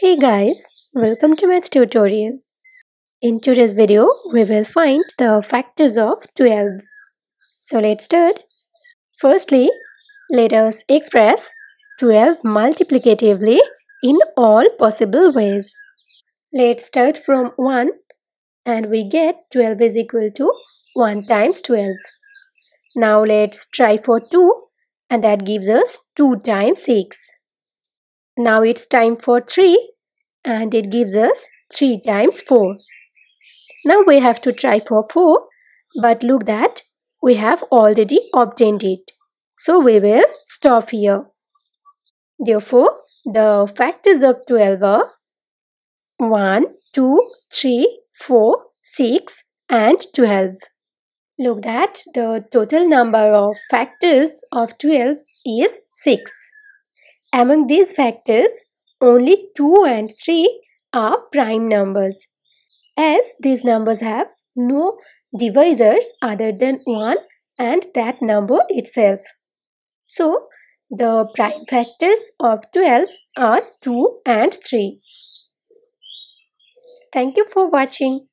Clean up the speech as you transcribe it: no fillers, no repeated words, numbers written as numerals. Hey guys, welcome to maths tutorial. In today's video, we will find the factors of 12. So let's start. Firstly, let us express 12 multiplicatively in all possible ways. Let's start from 1 and we get 12 is equal to 1 times 12. Now let's try for 2 and that gives us 2 times 6. Now it's time for 3 and it gives us 3 times 4. Now we have to try for 4, but look that we have already obtained it. So we will stop here. Therefore, the factors of 12 are 1, 2, 3, 4, 6 and 12. Look that the total number of factors of 12 is 6. Among these factors, only 2 and 3 are prime numbers, as these numbers have no divisors other than 1 and that number itself. So, the prime factors of 12 are 2 and 3. Thank you for watching.